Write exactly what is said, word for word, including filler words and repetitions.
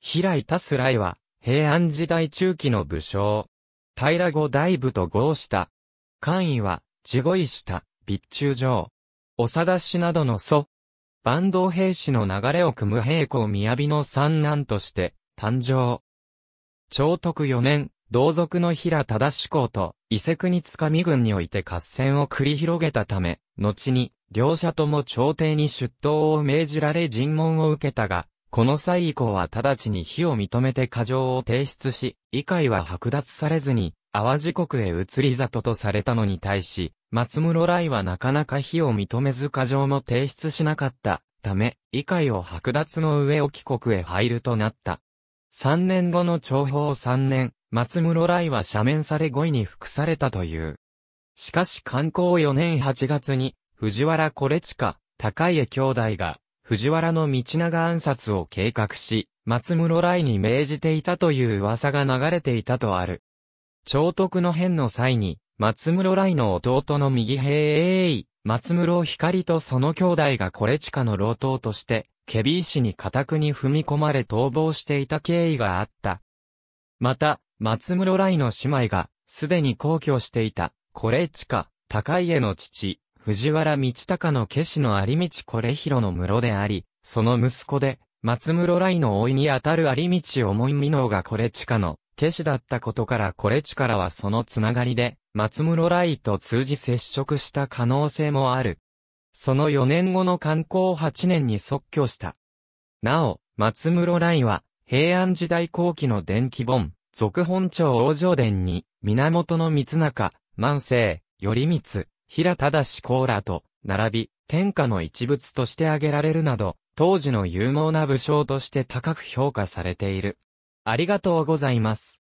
平井達来は、平安時代中期の武将。平後大部と合した。官位は、地御医下、備中丞。長田氏などの祖。坂東平氏の流れを汲む平公雅の三男として、誕生。長徳四年、同族の平忠志公と、伊勢国塚見軍において合戦を繰り広げたため、後に、両者とも朝廷に出頭を命じられ尋問を受けたが、この際以降は直ちに非を認めて過状を提出し、位階は剥奪されずに、淡路国へ移り里とされたのに対し、松室来はなかなか非を認めず過状も提出しなかったため、位階を剥奪の上沖国へ入るとなった。三年後の長宝三年、松室来は赦免され御位に服されたという。しかし寛弘よねんはちがつに、藤原惟親、高家兄弟が、藤原の道長暗殺を計画し、松室来に命じていたという噂が流れていたとある。長徳の変の際に、松室来の弟の右兵衛尉、松室光とその兄弟が惟親の郎党として、検非違使に家宅に踏み込まれ逃亡していた経緯があった。また、松室来の姉妹が、すでに薨去していた、惟親、高家の父、藤原道隆の家子の有道惟弘の室であり、その息子で、松室来の甥にあたる有道重詣が惟親の家子だったことから惟親らはそのつながりで、松室来と通じ接触した可能性もある。そのよねんごの寛弘はちねんに即去した。なお、松室来は、平安時代後期の伝記本、続本朝往生伝に、源光仲、万世、頼光、平忠志公らと、並び、天下の一物として挙げられるなど、当時の有能な武将として高く評価されている。ありがとうございます。